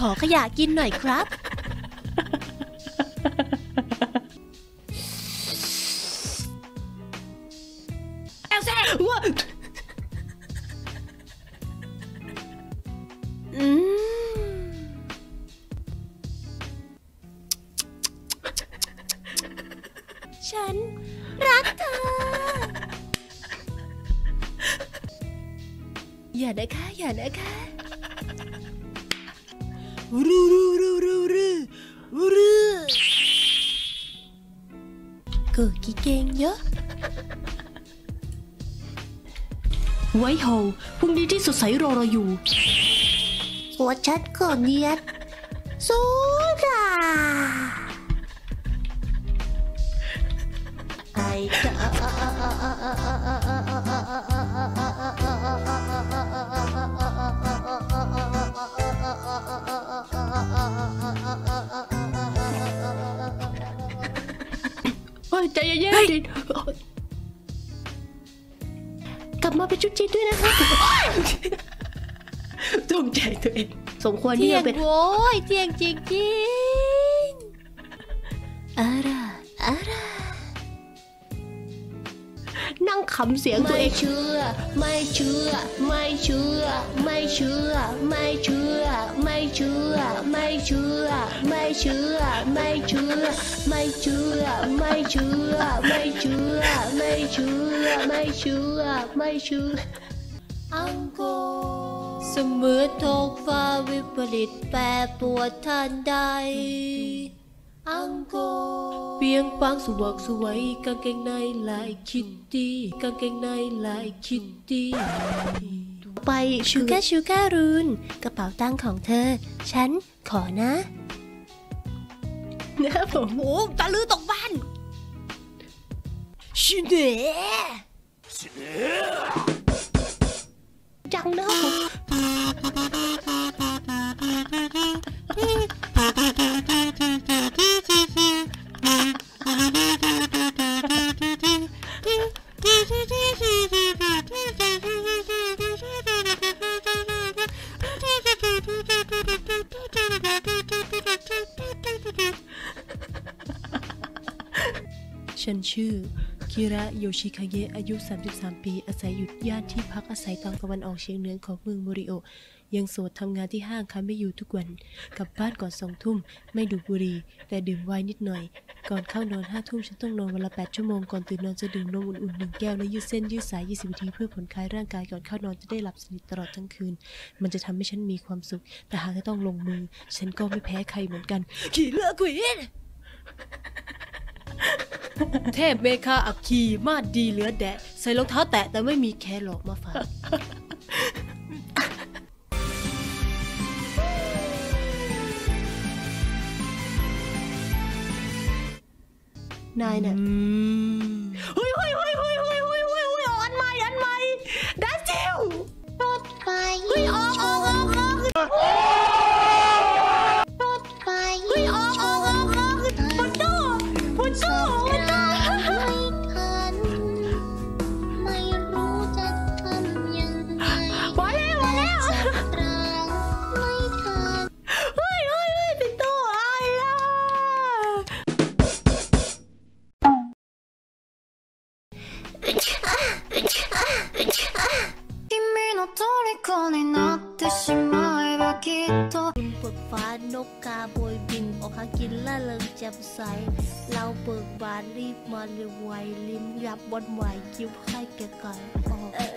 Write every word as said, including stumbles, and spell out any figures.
ขอขยะกินหน่อยครับเอลเซ่อืมฉันรักเธออย่านะคะอย่านะคะรูรูรูรูรูรูเกิดกี่เกงเยอะไวท์เฮาส์พรุ่งนี้ที่สดใสรอเราอยู่หัวชัดก็เนียดสู้ค่ะไอ้จ้าใจเย็นๆดิกลับมาเป็นชุดจีนด้วยนะคะจงใจตัวเองสมควรที่จะเป็นโว้ยเจียงจริงจริงอาราอารานั่งขำเสียงตัวเองไม่เชื่อไม่เชื่อไม่เชื่อไม่เชื่อไม่เชื่อไม่เชื่อไม่เชื่อไม่เชื่อไม่เชื่อไม่เชื่อไม่เชื่อไม่เชื่อไม่เชื่อไม่เชื่อไม่เชื่ออังโกเสมือนท้องฟ้าวิปริตแปรปรวนทันใดอังโกเปียงปางสว่างสวยกางเกงในลายคิตตี้กางเกงในลายคิตตี้ไปชูก้าชูก้ารูนกระเป๋าตังค์ของเธอฉันขอนะนะผมโอ้ตะลือตกบ้านชิเดจังเนาะฉันชื่อคิระโยชิคาเงะอายุสามสิบสามปีอาศัยอยู่ย่านที่พักอาศัยตอนตะวันออกเฉียงเหนือของเมืองโมริโอยังโสดทำงานที่ห้างค้าไม่อยู่ทุกวันกลับบ้านก่อนสองทุ่มไม่ดูดบุหรี่แต่ดื่มไวน์นิดหน่อยก่อนเข้านอนห้าทุ่มฉันต้องนอนวันละแปดชั่วโมงก่อนตื่นนอนจะดื่มนมอุ่นๆหนึ่งแก้วและยืดเส้นยืดสายยี่สิบนาทีเพื่อผ่อนคลายร่างกายก่อนเข้านอนจะได้หลับสนิทตลอดทั้งคืนมันจะทำให้ฉันมีความสุขแต่หากจะต้องลงมือฉันก็ไม่แพ้ใครเหมือนกันขี่เลือกควีนเทพเมฆาอัคคีมาดดีเหลือแดะใส่รองเท้าแตะแต่ไม่มีแคหลอกมาฝากนายเนี่ยเฮ้ยเฮ้ยเฮ้ยเฮ้ยเฮ้ยเฮ้ยเฮ้ยเฮ้ยอ่อนไหมอ่อนไหมดัชชิวรถไฟเฮ้ยออกออกออกออกรถไฟเฮ้ยออกออกออกออกพุทโธพุทโธพุทโธไม่รู้จะทำยังไงไปแล้วไปแล้วเฮ้ยเฮ้ยเฮ้ยเป็นตัวอะไรคุณเปิดฟ้านกกาโบยบินออกหากินล่าเริงแจ่มใสเราเปิดบานรีบมาเร็วไวลิ้มยับบนไหวคิ้วไข่แก่ไก่ออก